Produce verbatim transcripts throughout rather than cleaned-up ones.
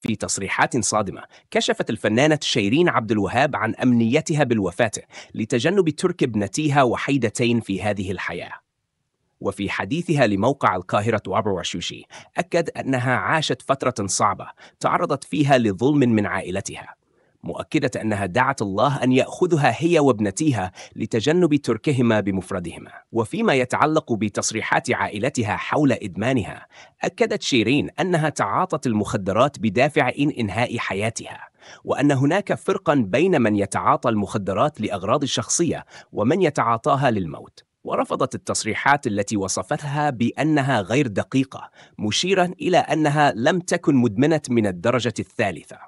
في تصريحات صادمة، كشفت الفنانة شيرين عبد الوهاب عن أمنيتها بالوفاة لتجنب ترك ابنتيها وحيدتين في هذه الحياة. وفي حديثها لموقع القاهرة أربعة وعشرين أكد أنها عاشت فترة صعبة تعرضت فيها لظلم من عائلتها، مؤكدة أنها دعت الله أن يأخذها هي وابنتيها لتجنب تركهما بمفردهما. وفيما يتعلق بتصريحات عائلتها حول إدمانها، أكدت شيرين أنها تعاطت المخدرات بدافع إن إنهاء حياتها، وأن هناك فرقا بين من يتعاطى المخدرات لأغراض الشخصية ومن يتعاطاها للموت. ورفضت التصريحات التي وصفتها بأنها غير دقيقة، مشيرا إلى أنها لم تكن مدمنة من الدرجة الثالثة.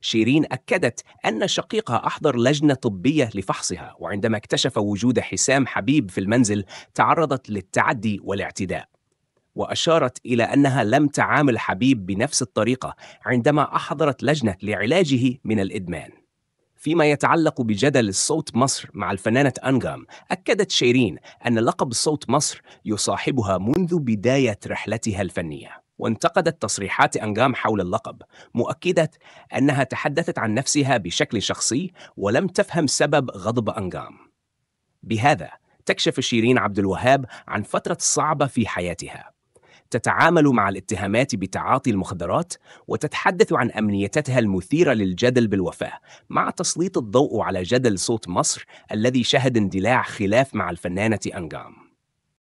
شيرين أكدت أن شقيقها أحضر لجنة طبية لفحصها، وعندما اكتشف وجود حسام حبيب في المنزل تعرضت للتعدي والاعتداء. وأشارت إلى أنها لم تعامل حبيب بنفس الطريقة عندما أحضرت لجنة لعلاجه من الإدمان. فيما يتعلق بجدل صوت مصر مع الفنانة أنغام، أكدت شيرين أن لقب صوت مصر يصاحبها منذ بداية رحلتها الفنية. وانتقدت تصريحات أنغام حول اللقب، مؤكدة أنها تحدثت عن نفسها بشكل شخصي ولم تفهم سبب غضب أنغام. بهذا تكشف شيرين عبد الوهاب عن فترة صعبة في حياتها، تتعامل مع الاتهامات بتعاطي المخدرات، وتتحدث عن أمنيتها المثيرة للجدل بالوفاة، مع تسليط الضوء على جدل صوت مصر الذي شهد اندلاع خلاف مع الفنانة أنغام.